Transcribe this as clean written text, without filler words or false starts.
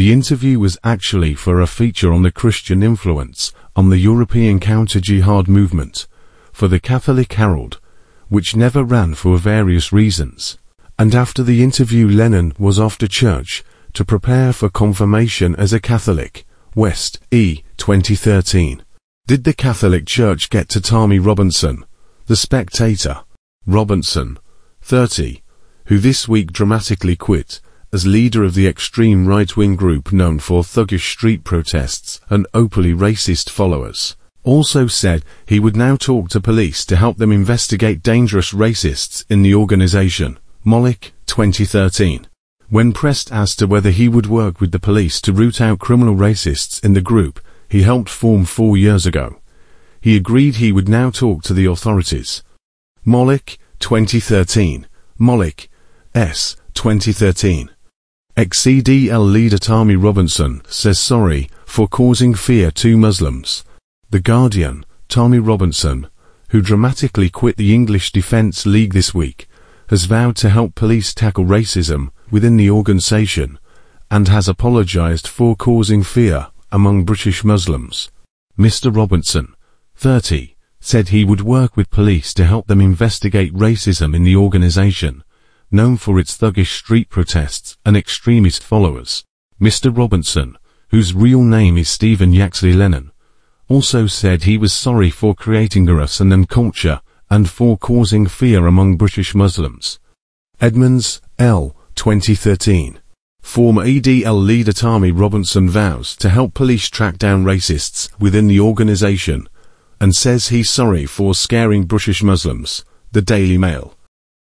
The interview was actually for a feature on the Christian influence on the European counter-jihad movement for the Catholic Herald, which never ran for various reasons. And after the interview, Lennon was off to church to prepare for confirmation as a Catholic. West, E. 2013. Did the Catholic Church get to Tommy Robinson? The Spectator. Robinson, 30, who this week dramatically quit as leader of the extreme right-wing group known for thuggish street protests and openly racist followers, also said he would now talk to police to help them investigate dangerous racists in the organization. Mollick, 2013. When pressed as to whether he would work with the police to root out criminal racists in the group he helped form 4 years ago, he agreed he would now talk to the authorities. Mollick, 2013. Mollick, S. 2013. Ex-CDL leader Tommy Robinson says sorry for causing fear to Muslims. The Guardian. Tommy Robinson, who dramatically quit the English Defence League this week, has vowed to help police tackle racism within the organisation and has apologised for causing fear among British Muslims. Mr. Robinson, 30, said he would work with police to help them investigate racism in the organisation, known for its thuggish street protests and extremist followers. Mr. Robinson, whose real name is Stephen Yaxley Lennon, also said he was sorry for creating a us and them culture and for causing fear among British Muslims. Edmonds, L. 2013. Former EDL leader Tommy Robinson vows to help police track down racists within the organisation and says he's sorry for scaring British Muslims. The Daily Mail.